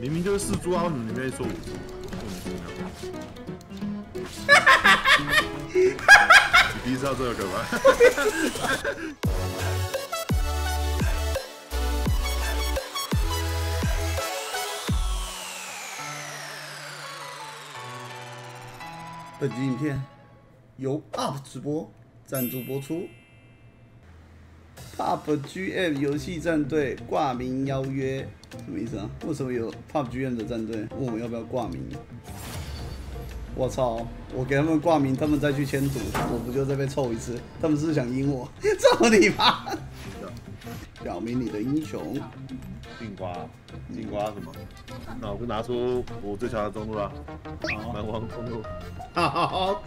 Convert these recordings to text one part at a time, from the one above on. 明明就是4株啊，为什么你们说5株？哈哈哈哈哈！你知道这个梗吗？本集影片由 UP 直播赞助播出。 pubgm 游戏战队挂名邀约，什么意思啊？为什么有 pubgm 的战队问我要不要挂名？我操！我给他们挂名，他们再去签赌，我不就再被凑一次？他们是想赢我，揍你吧！表明你的英雄。进瓜，进瓜什么？那我就拿出我最强的中路啦，蛮王中路。好，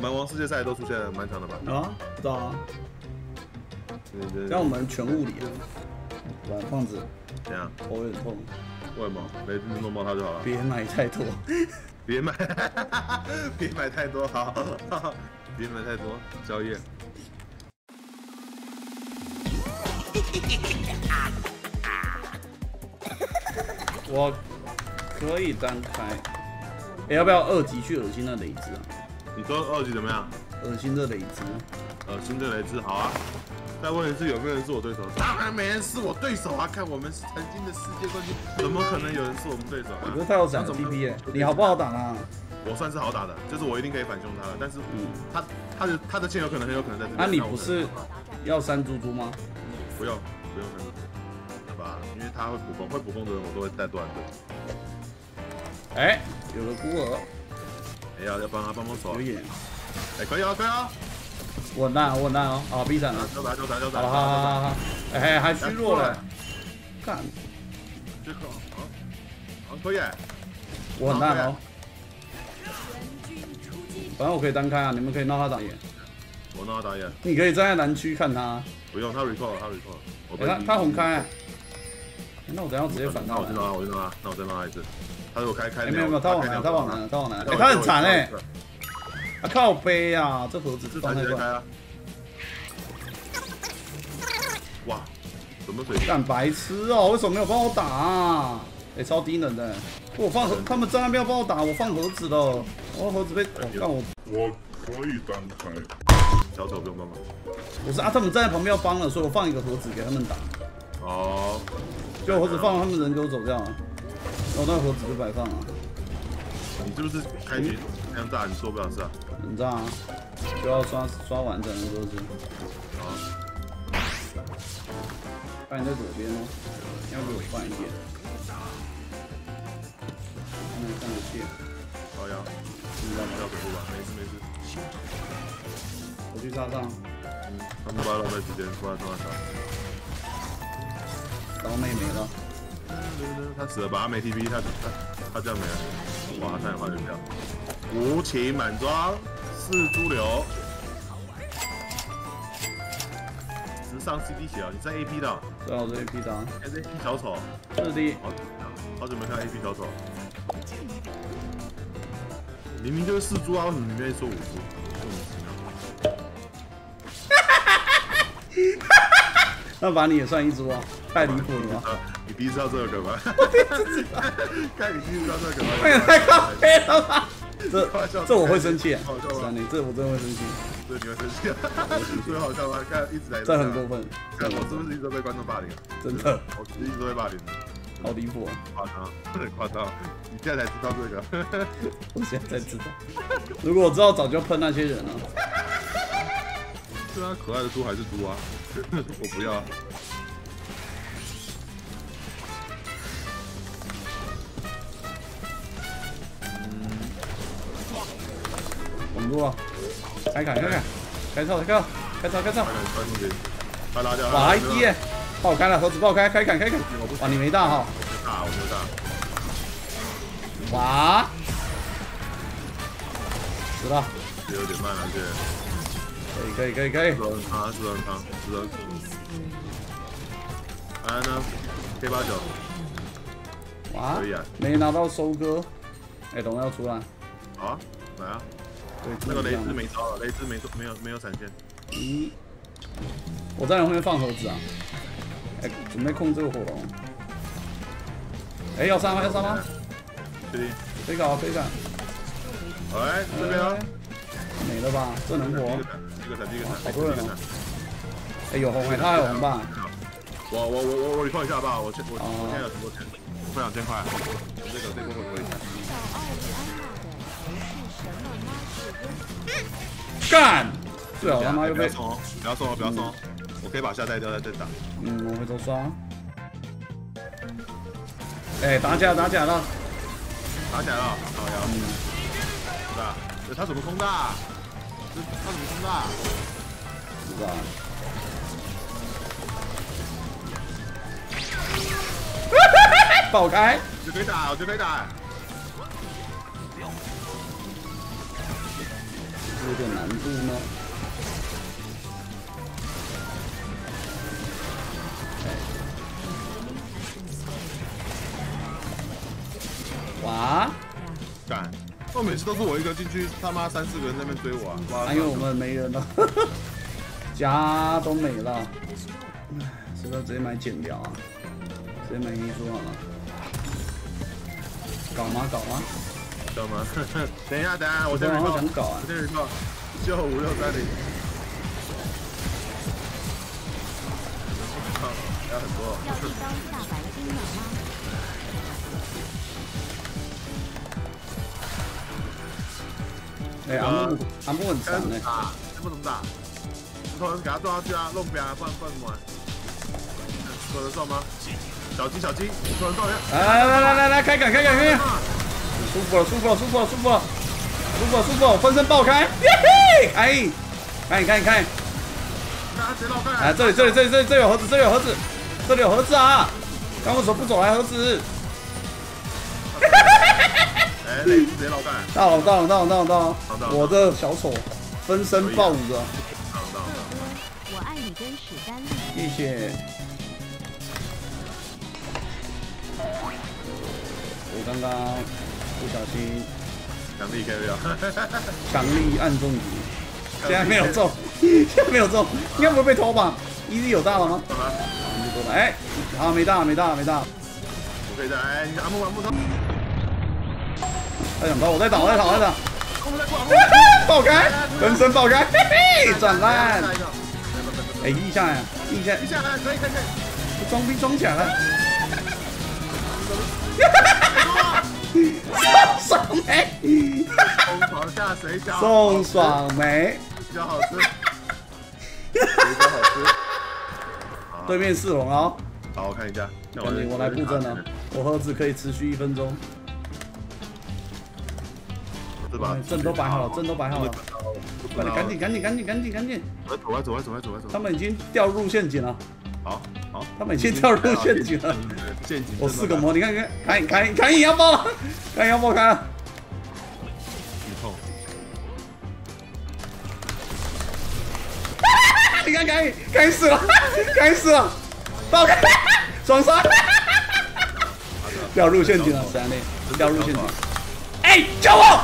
蛮王世界赛都出现蛮强的吧？啊，不知道啊。 让我们全物理啊！软胖子，怎样？头有点痛。为什么？没事，弄爆它就好了。别买太多，别买，别买太多，好，别买太多，宵夜。我可以单开。哎，要不要2级去恶心那雷兹啊？你说2级怎么样？恶心这雷兹。恶心这雷兹，好啊。 但问题是有没有人是我对手？当然没人是我对手啊！看我们曾经的世界冠军，怎么可能有人是我们对手啊？你不是太好打 DP 哎，你好不好打啊？我算是好打的，就是我一定可以反凶他的，但是他的剑很有可能在这边。那你不是要3株吗？不用不用3株，好吧？因为他会补弓，会补弓的人我都会带断的。哎，有了孤儿，哎呀，要帮他帮帮手，可以，哎，可以啊，可以啊。 稳当哦，好，B 闪了，就打，好，哎，还虚弱了，干，这个，好，可以，稳当哦，反正我可以单开啊，你们可以闹他打野，我闹他打野，你可以站在南区看他，不用，他 recall， 他红开，那我等下直接反他，我就闹他一次，他如果开，没有，他往南，哎，他很惨哎。 啊、靠背啊，这盒子是放太快了。哇，怎么水？干白痴哦、喔，为什么没有帮我打、啊？哎、欸，超低能的、欸。我放盒，他们站那边要帮我打，我放盒子了。我盒子被干、哦、我可以单开。小丑不用帮忙。不是啊，他们站在旁边要帮了，所以我放一个盒子给他们打。哦。就盒子放了，他们人给我走掉了。然后那盒子就白放了。你是不是开局这样炸？你做不了事啊？ 你知道啊，就要刷完整的都是。好，放你在左边哦，要不我放一点。那你上个线。好呀，你让我跳个步吧，没事。我去杀上。嗯，他们把浪费时间过来抓他。刀妹没了。他死了吧？他没 TP， 他这样没了。哇，差点换人掉。无情满装。 4株流，直上 CD 血啊！你在 AP 的？对啊，我在 AP 的。还是 AP 小丑？是的。好久没看 AP 小丑。明明就是4株啊，为什么你愿意说5株？哈哈哈！那把你也算1株啊，太离谱了吧？你第一次要这个梗吗？我第一次知道。看你第一次要这个梗吗？我也太靠背了吧！ 这我会生气啊！三零，这我真的会生气。这你会生气啊！最好笑吧？看一直来，这很过分。看我是不是一直被观众霸凌？真的，我一直都被霸凌。好离谱啊！夸张，很夸张。你现在才知道这个？我现在才知道。如果我知道，早就喷那些人了。对啊，可爱的猪还是猪啊！我不要。 稳住了，开砍，开操，快拉掉！哇，1，爆开了，盒子爆开，开砍！哇，你没大哈？我没大。哇，知道。有点慢了，这。可以。10人扛。安呢 ？K89。哇，可以啊。没拿到收割，哎，等我要出来。好啊，来啊。 那个雷兹没招了，雷兹没有闪现。咦、嗯，我在后面放盒子啊！哎、欸，准备控这个火龙。哎，要杀吗？要杀吗？确定。可以搞，可以干。哎，这边啊，没了吧？这能活？一个闪，好多人啊！哎，有红哎，他还有红吧？我放一下吧，我现在有很多钱，我2,000块，这波会不会？干！对啊，我他妈又被不要送，我可以把下带掉再打。嗯，我会头刷。 哎，打假了，好呀，是吧？他怎么空大？他怎么空大？不知道。爆开！我就可以打。有点难度呢。哎。 哇！干！我每次都是我一个进去，他妈3、4个人在那边追我啊！因为我们没人了，家都没了，是不是直接买剪掉啊？直接买衣服好了。搞吗？搞吗？等一下，我这边想搞啊！这边搞，95630。要很多。要一刀下白金鸟吗？ 哎，阿木很强哎，阿木怎么打？头人给他撞下去啊，弄扁啊，不然怎么玩？头人撞吗？小鸡，头人撞一下！来，开杆！舒服了，分身爆开！耶嘿，看！哎，这里有盒子，这里有盒子啊！刚为什么不走来盒子？ 哎，直接老干！到了！我的小丑分身爆5个。我爱你跟史丹利。谢谢。我刚刚不小心强力 carry 啊！强力按中毒，现在没有中，应该不会被偷吧 ？EZ 有大了吗？有吗？哎，啊，没大。我可以的，哎，你阿木。 在想到我在打，爆开，分身爆开，嘿嘿，转烂，哎，一下，可以，装逼装起来了，送爽梅，比较好吃，对面4龙哦，好，我看一下，我来布阵啊，我盒子可以持续1分钟。 阵都摆好了，快点，赶紧！走！他们已经掉入陷阱了。好，他们已经掉入陷阱了。我4个魔，你看，砍羊包了，砍羊包开了。你看，砍死了，爆开，双杀，掉入陷阱了，闪内，掉入陷阱。哎，救我！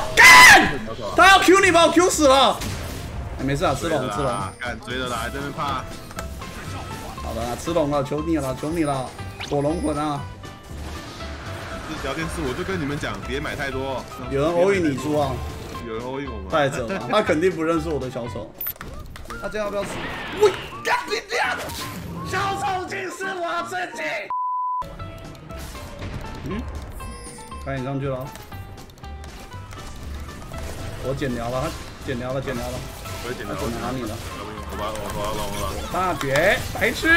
他要 Q 你，把我 Q 死了。哎，没事啊，吃龙。敢追的啦，这边怕。好了，吃龙了，求你了，火龙魂啊！这聊天室我就跟你们讲，别买太多。有人欧运你猪啊？有人欧运我吗？带走啊！他肯定不认识我的小手。他这样要不要死？我干你娘的！小手竟是我自己。嗯，赶紧上去了。 我剪掉了，他怎么拿你了？我大绝，白痴！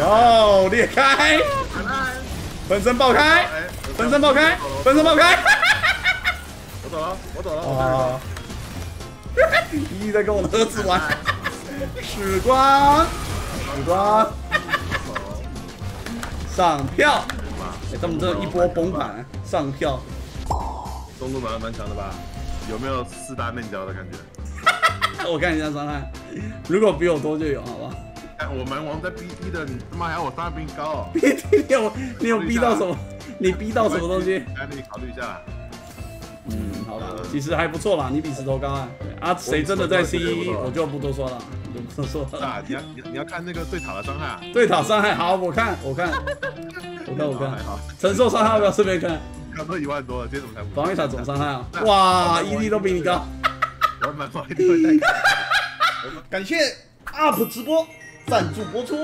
哦，裂开！分身爆开！我走了！一在跟我的儿子玩，曙光，上票！ 哎，他们这一波崩盘，上票，动作蛮强的吧？有没有4大面交的感觉？我看一下伤害，如果比我多就有，好吧？哎，我蛮王在 BT 的，你他妈还要我伤害比你高 ？BT 你有逼到什么？你逼到什么东西？哎，你考虑一下。好吧，其实还不错啦，你比石头高啊。对啊，谁真的在 C 1我就不多说了，就不多说了。啊，你要看那个对塔的伤害啊。对塔伤害好，我看。承受伤害不要顺便看。刚都1万多了，今天怎么才5？防御塔总伤害啊！哇 ，ED 都比你高。我蛮高，ED 会带。感谢 UP 直播赞助播出。